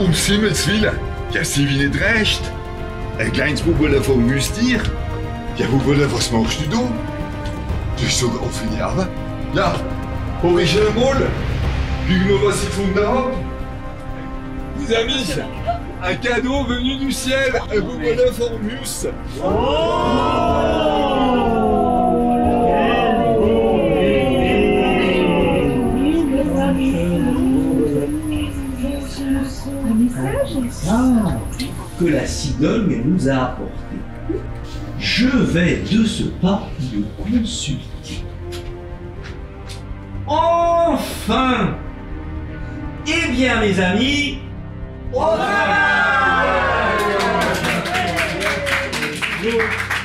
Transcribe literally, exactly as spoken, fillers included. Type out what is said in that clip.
umsimy chwilę. Ja si winny dreszcz. E kleins bubele vom Müstier. Ja bubele, was machst du? Du bist sogar auf in die Arme. Ja, hab ich eine Molle. Guck nur, was ich gefunden habe. Mes amis, un cadeau venu du ciel. Un bubele vom Mus. Ah, que la cigogne nous a apporté. Je vais de ce pas le consulter. Enfin! Eh bien, mes amis, au travail!